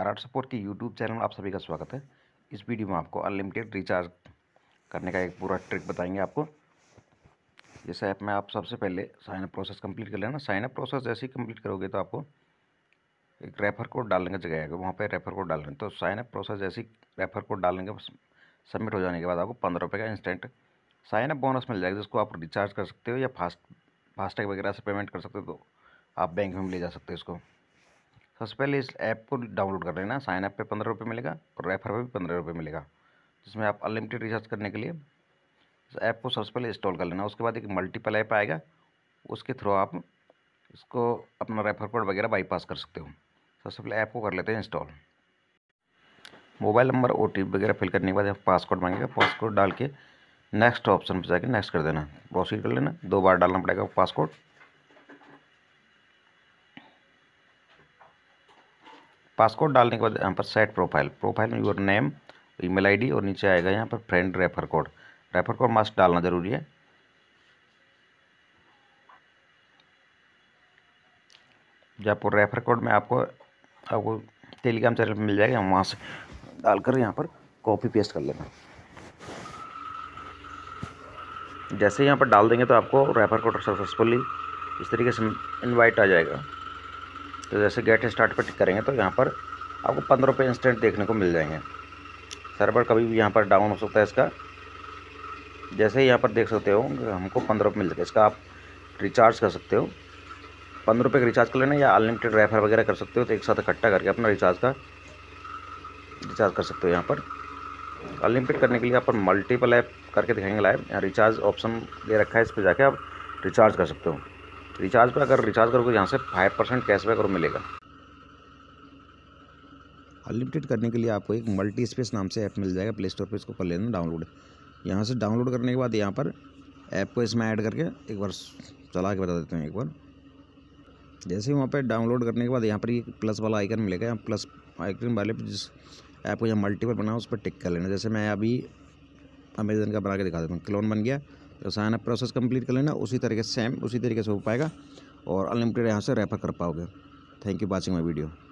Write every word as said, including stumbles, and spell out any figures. आराड support के YouTube channel में आप सभी का स्वागत है। इस वीडियो में आपको अनलिमिटेड रिचार्ज करने का एक पूरा ट्रिक बताएंगे आपको। जैसे ऐप में आप सबसे पहले साइन अप प्रोसेस कंप्लीट कर लेना। साइन अप प्रोसेस जैसे ही कंप्लीट करोगे तो आपको एक रेफर कोड डालने का जगह आएगा, वहाँ पर रेफर कोड डाल रहे हैं। तो साइन अप प्रोसेस जैसे ही रेफर कोड डालने के सबमिट हो जाने के बाद आपको पंद्रह रुपये का इंस्टेंट साइन अप बोनस मिल जाएगा, जिसको आप रिचार्ज कर सकते हो या फास्ट फास्टैग वगैरह से पेमेंट कर सकते हो। तो आप बैंक में ले जा सकते हो इसको। सबसे पहले इस ऐप को डाउनलोड कर लेना। साइन अप पे पंद्रह रुपये मिलेगा और रेफर पे भी पंद्रह रुपये मिलेगा, जिसमें आप अनलिमिटेड रिचार्ज करने के लिए इस ऐप को सबसे पहले इंस्टॉल कर लेना। उसके बाद एक मल्टीपल ऐप आएगा, उसके थ्रू आप इसको अपना रेफर कोड वगैरह बाईपास कर सकते हो। सबसे पहले ऐप को कर लेते हैं install. Mobile number O T P वगैरह फिल करने के बाद पासकोड मांगेगा, पासकोड डाल के नेक्स्ट ऑप्शन पर जाके नेक्स्ट कर देना, प्रोसीड कर लेना। दो बार डालना पड़ेगा पासकोड। पासकोड डालने के बाद यहाँ पर सेट प्रोफाइल, प्रोफाइल में योर नेम, ईमेल आईडी और नीचे आएगा यहाँ पर friend refer code. Refer code must डालना जरूरी है। जयपुर रेफर कोड में आपको आपको टेलीग्राम चैनल पर मिल जाएगा, वहाँ से डालकर यहाँ पर कॉपी पेस्ट कर लेना। जैसे यहाँ पर डाल देंगे तो आपको रेफर कोड सक्सेसफुली इस तरीके से इनवाइट आ जाएगा। तो जैसे गेट स्टार्ट पर टिक करेंगे तो यहाँ पर आपको पंद्रह रुपये इंस्टेंट देखने को मिल जाएंगे। सर्वर कभी भी यहाँ पर डाउन हो सकता है इसका। जैसे यहाँ पर देख सकते हो हमको पंद्रह रुपये मिल जाएगा। इसका आप रिचार्ज कर सकते हो, पंद्रह रुपये का रिचार्ज कर लेना या अनलिमिटेड रेफर वगैरह कर सकते हो। तो एक साथ इकट्ठा करके अपना रिचार्ज का रिचार्ज कर सकते हो। यहाँ पर अनलिमिटेड करने के लिए यहाँ पर मल्टीपल ऐप करके दिखाएंगे लाइव। यहाँ रिचार्ज ऑप्शन दे रखा है, इस पर जाके आप रिचार्ज कर सकते हो। रिचार्ज पर अगर रिचार्ज करोगे यहाँ से फाइव परसेंट कैशबैक और मिलेगा। अनलिमिटेड करने के लिए आपको एक मल्टी स्पेस नाम से ऐप मिल जाएगा, प्ले स्टोर पर इसको कर लेना डाउनलोड। यहाँ से डाउनलोड करने के बाद यहाँ पर ऐप को इसमें ऐड करके एक बार चला के बता देते हैं एक बार। जैसे ही वहाँ पर डाउनलोड करने के बाद यहाँ पर ये प्लस वाला आइकन मिलेगा। यहाँ प्लस आइकन वाले जिस ऐप को यहाँ मल्टीपल बनाओ उस पर टिक कर लेना। जैसे मैं अभी अमेज़न का बना के दिखा देता हूँ, क्लोन बन गया। तो साइन अप प्रोसेस कंप्लीट कर लेना, उसी तरीके से सेम उसी तरीके से हो पाएगा और अनलिमिटेड यहाँ से रेफर कर पाओगे। Thank you watching my video.